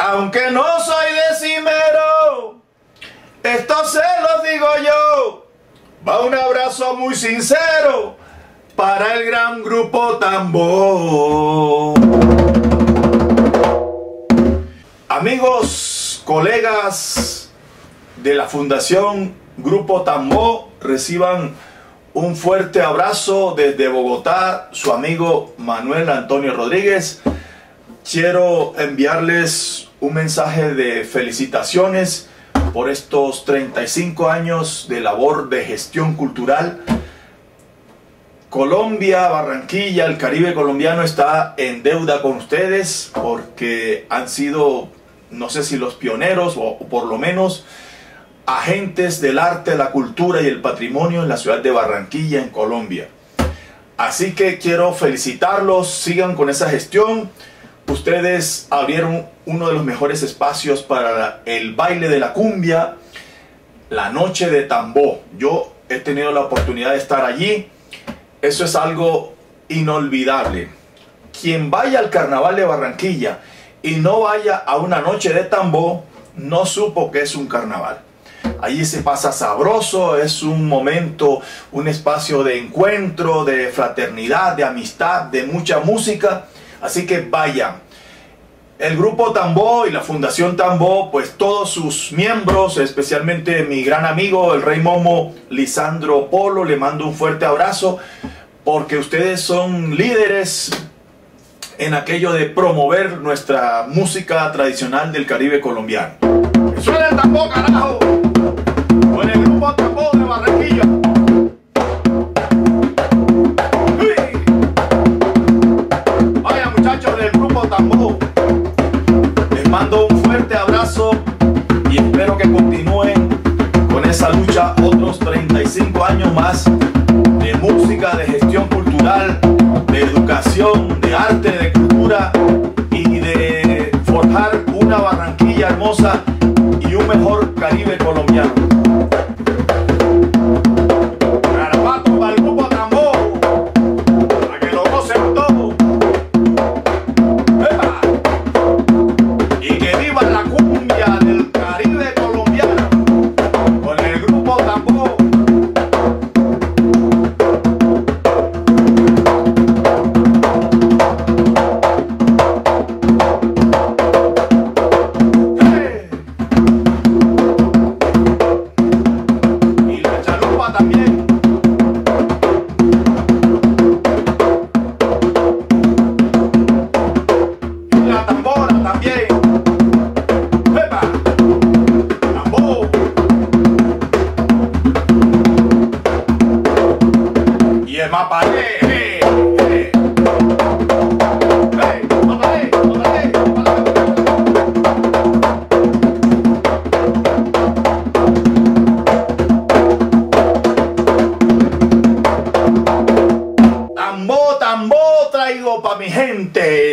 Aunque no soy decimero, esto se lo digo yo. Va un abrazo muy sincero para el gran Grupo Tambó. Amigos, colegas de la Fundación Grupo Tambó, reciban un fuerte abrazo desde Bogotá, su amigo Manuel Antonio Rodríguez. Quiero enviarles un mensaje de felicitaciones por estos 35 años de labor de gestión cultural. Colombia, Barranquilla, el Caribe colombiano está en deuda con ustedes porque han sido, no sé si los pioneros o por lo menos agentes del arte, la cultura y el patrimonio en la ciudad de Barranquilla, en Colombia. Así que quiero felicitarlos, sigan con esa gestión. Ustedes abrieron uno de los mejores espacios para el baile de la cumbia, la Noche de Tambó. Yo he tenido la oportunidad de estar allí. Eso es algo inolvidable. Quien vaya al Carnaval de Barranquilla y no vaya a una Noche de Tambó, no supo que es un carnaval. Allí se pasa sabroso, es un momento, un espacio de encuentro, de fraternidad, de amistad, de mucha música. Así que vayan. El Grupo Tambó y la Fundación Tambó, pues todos sus miembros, especialmente mi gran amigo, el Rey Momo, Lisandro Polo, le mando un fuerte abrazo, porque ustedes son líderes en aquello de promover nuestra música tradicional del Caribe colombiano. ¡Que suene el tambor, carajo! Con el Grupo Tambó de Barranquilla. Les mando un fuerte abrazo y espero que continúen con esa lucha otros 35 años más de música, de gestión cultural, de educación, de arte, de cultura y de forjar una Barranquilla hermosa y un mejor Caribe colombiano.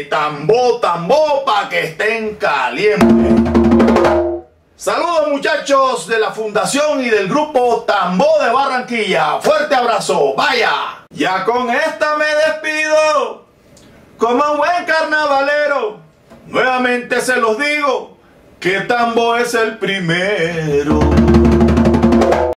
Tambó, tambó, para que estén calientes. Saludos, muchachos de la Fundación y del Grupo Tambó de Barranquilla. Fuerte abrazo, vaya. Ya con esta me despido. Como un buen carnavalero, nuevamente se los digo que Tambó es el primero.